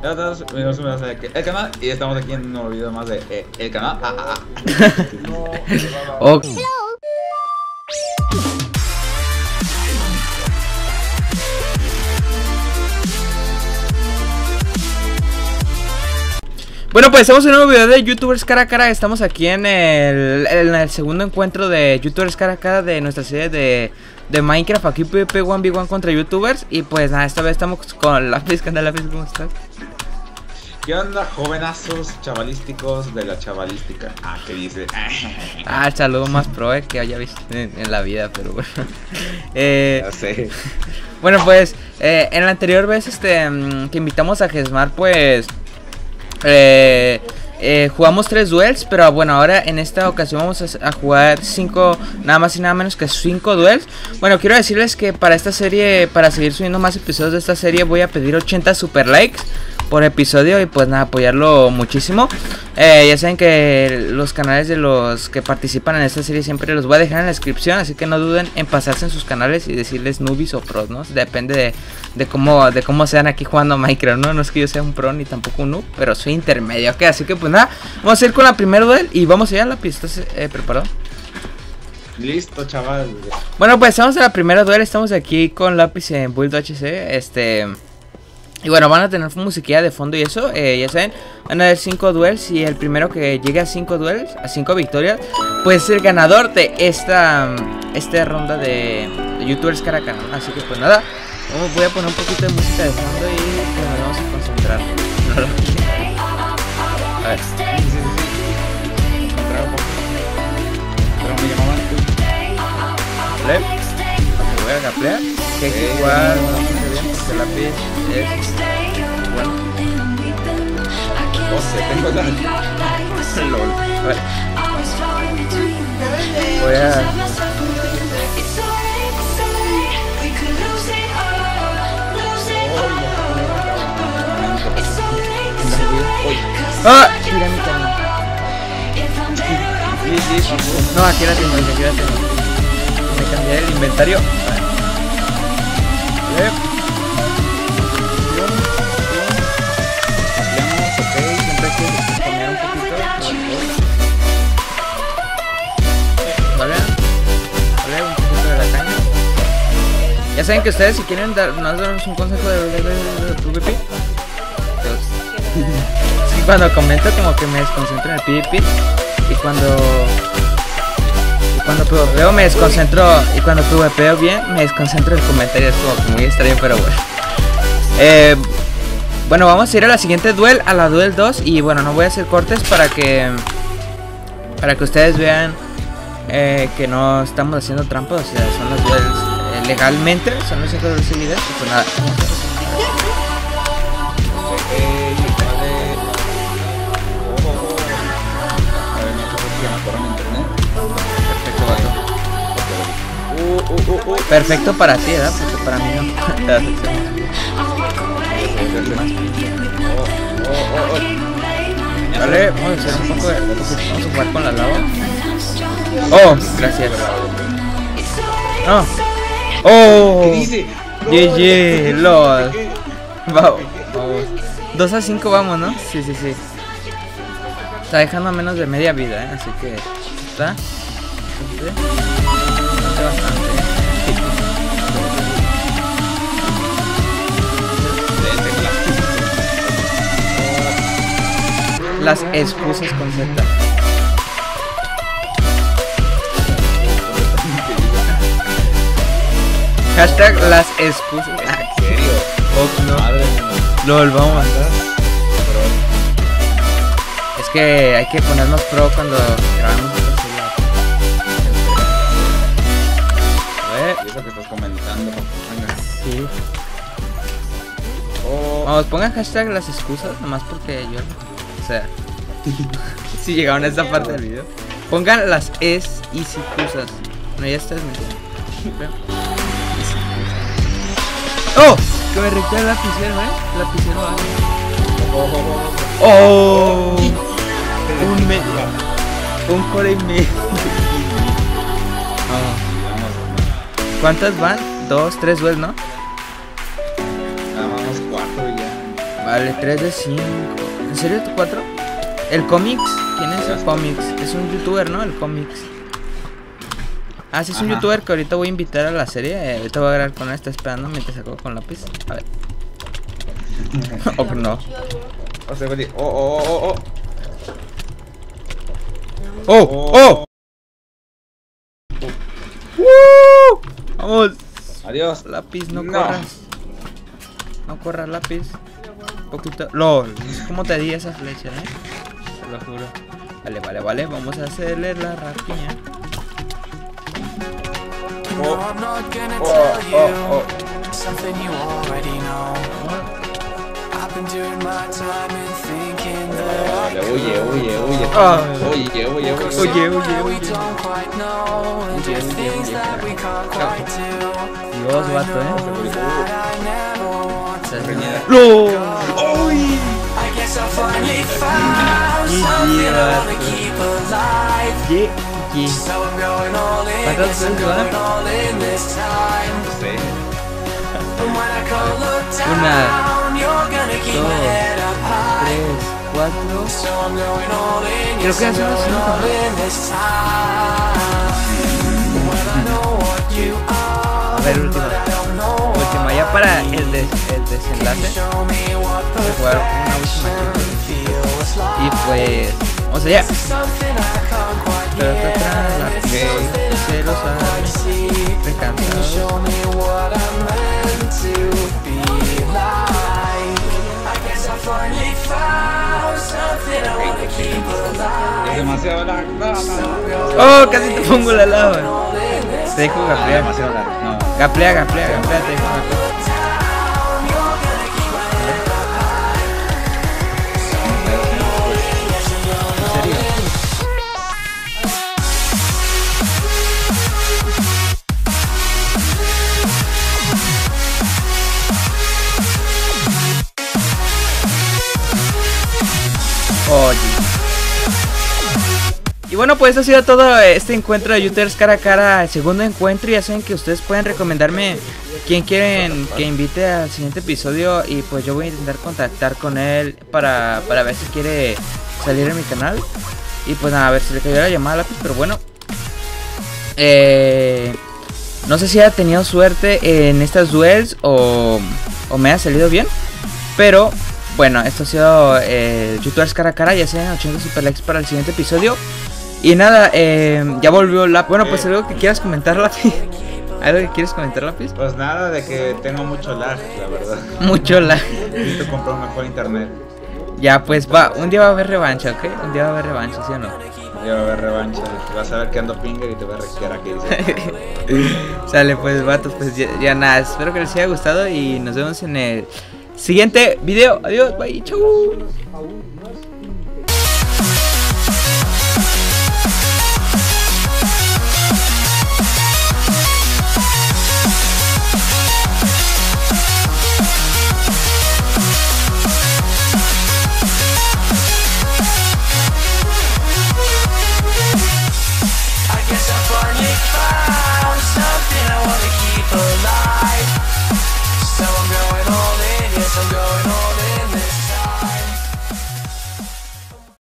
Gracias, bienvenidos a el canal y estamos aquí en un nuevo video más de el canal. Okay. Bueno, pues estamos en un nuevo video de youtubers cara a cara. Estamos aquí en el segundo encuentro de youtubers cara a cara de nuestra serie de Minecraft, aquí pp1v1 contra youtubers. Y pues nada, esta vez estamos con Lápiz. ¿Qué onda, Lápiz? ¿Cómo estás? ¿Qué onda, jovenazos chavalísticos de la chavalística? Ah, ¿qué dice? El saludo más pro que haya visto en la vida, pero bueno. No sé. Bueno, pues en la anterior vez que invitamos a Gesmar, pues jugamos 3 duels, pero bueno, ahora en esta ocasión vamos a jugar 5, nada más y nada menos que 5 duels. Bueno, quiero decirles que para esta serie, para seguir subiendo más episodios de esta serie, voy a pedir 80 super likes por episodio y pues nada, apoyarlo muchísimo. Ya saben que los canales de los que participan en esta serie siempre los voy a dejar en la descripción, así que no duden en pasarse en sus canales y decirles nubis o pros, ¿no? Depende de cómo sean aquí jugando Minecraft, ¿no? No es que yo sea un pro ni tampoco un noob, pero soy intermedio, ¿ok? Así que pues nada, vamos a ir con la primera duel y vamos allá a la pista. ¿Preparado? Listo, chaval. Bueno, pues vamos a la primera duel. Estamos aquí con Lápiz en Build HC, y bueno, van a tener musiquilla de fondo y eso, ya saben, van a haber 5 duels y el primero que llegue a 5 duels, a 5 victorias, puede ser el ganador de esta ronda de youtubers cara a cara. Así que pues nada, voy a poner un poquito de música de fondo y nos vamos a concentrar. A ver. Pero me llamaban tú. ¿Vale? Te voy a caplear. Que hay que jugar, la Lápiz es bueno. 12, tengo la LOL. A ver. Voy a... ¡Ah! Mira mi camino. No, aquí la tengo. Me cambié el inventario. A ver. Ya saben que ustedes, si quieren darnos un consejo de PvP, es que cuando comento como que me desconcentro en el PvP, y cuando PvPeo me desconcentro, y cuando PvPeo bien me desconcentro en el comentario. Es como muy extraño, pero bueno. Bueno, vamos a ir a la siguiente duel, a la duel 2, y bueno, no voy a hacer cortes para que ustedes vean que no estamos haciendo trampas. O sea, son las duels legalmente, son los 5 de seguidas y pues nada. Perfecto para ti, ¿verdad? Porque para mí no. Te das excepción. Vale, vamos a hacer un poco de... Vamos a jugar con la lava. Oh, gracias. No. Oh, ¿qué dice? GG, LOL. Vamos. 2 a 5 vamos, ¿no? Sí. Está dejando menos de media vida, ¿eh? Así que está. Bastante, bastante. Las excusas con Z. Hashtag las excusas. ¿En serio? Oh, no. Madre mía. LOL, vamos. Es que hay que ponernos pro cuando grabamos esta serie. ¿Y eso que estás comentando? Sí. Oh. Vamos, pongan hashtag las excusas, nomás porque yo... O sea... si llegaron a esta parte del video. Pongan las es y excusas. No, ya estás metiendo. ¡Oh! Que me requiere el lapicero, ¿eh? Lapicero A. ¡Oh! Un medio. Un core y medio. Oh. ¿Cuántas van? 2, 3 duels, ¿no? Vamos 4 ya. Vale, 3 de 5. ¿En serio tu 4? El cómics. ¿Quién es el cómics? Es un youtuber, ¿no? El cómics. Ah, sí, es un youtuber que ahorita voy a invitar a la serie. Ahorita voy a grabar con él, está esperando mientras saco con lápiz. A ver. O no. Oh. Vamos. Adiós. Lápiz, no corras. No corras, lápiz. Poquito. LOL. ¿Cómo te di esa flecha, Te lo juro. Vale. Vamos a hacerle la rapiña. Oye. Dios, vato, Creo que hace unos 5. A ver, última ya para el desenlace. Voy a jugar una última. Y pues, vamos allá. Pero está atrás, la que se los ha recansado. Es demasiado lag. Oh, casi te pongo la lava. Te dejo gaplea. Demasiado lag. No. Gaplea, te dejo gaplea. ¿En serio? Oye. Y bueno, pues esto ha sido todo este encuentro de youtubers cara a cara, el segundo encuentro. Y ya saben que ustedes pueden recomendarme quién quieren que invite al siguiente episodio. Y pues yo voy a intentar contactar con él para ver si quiere salir en mi canal. Y pues nada, a ver si le cayó la llamada a lápiz, pero bueno. No sé si ha tenido suerte en estas duels o me ha salido bien. Pero bueno, esto ha sido youtubers cara a cara. Ya sean 80 super likes para el siguiente episodio. Y nada, ya volvió Lápiz. Bueno, pues algo que quieras comentar, Lápiz. ¿Algo que quieres comentar, Lápiz? Pues nada, de que tengo mucho lag, la verdad. Mucho lag. Necesito comprar un mejor internet. Ya, pues va, un día va a haber revancha, ¿ok? Un día va a haber revancha, ¿sí o no? Un día va a haber revancha. Vas a ver que ando finger y te voy a requear aquí. Sale, pues, vatos, pues ya nada. Espero que les haya gustado y nos vemos en el siguiente video. Adiós, bye, chau.